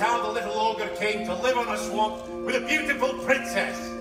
how the little ogre came to live on a swamp with a beautiful princess.